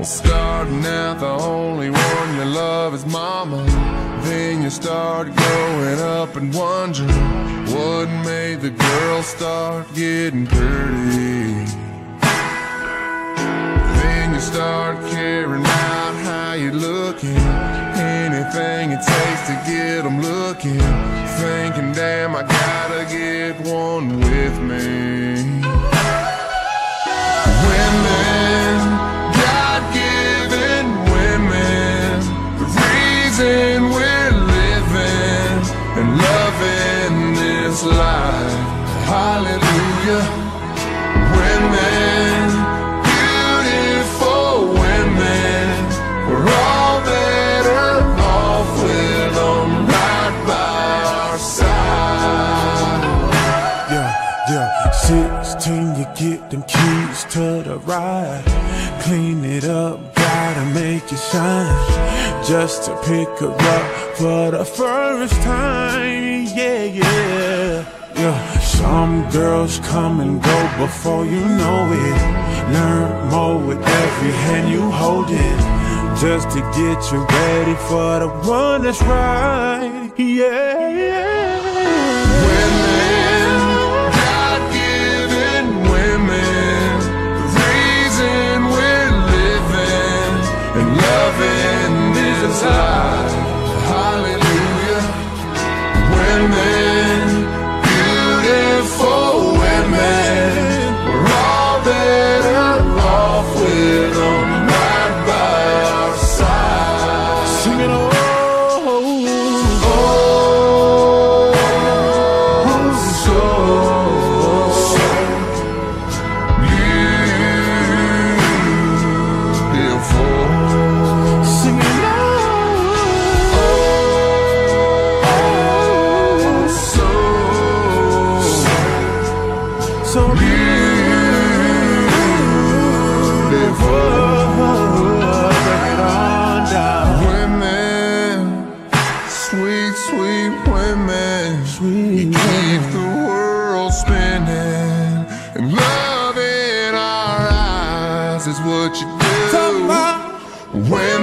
Well, starting out, the only one you love is mama. Then you start growing up and wondering what made the girl start getting pretty. Then you start caring about how you're looking, anything it takes to get them looking, thinking, damn, I gotta get one with me. We're living and loving this life. Hallelujah. Women, beautiful women, we're all better off with them right by our side. Yeah, yeah. 16, you get them keys to the ride. Clean it up, gotta make it shine. Just to pick her up for the first time, yeah, yeah, yeah. Some girls come and go before you know it. Learn more with every hand you hold it, just to get you ready for the one that's right, yeah, yeah. Women, God-given women, the reason we're living and loving this life, hallelujah. Women, beautiful women, we're all better off with them right by our side. Sing it, oh, oh, so beautiful. So beautiful, break it on down. Women, sweet, sweet women, sweet. You keep the world spinning, and love in our eyes is what you do. Women.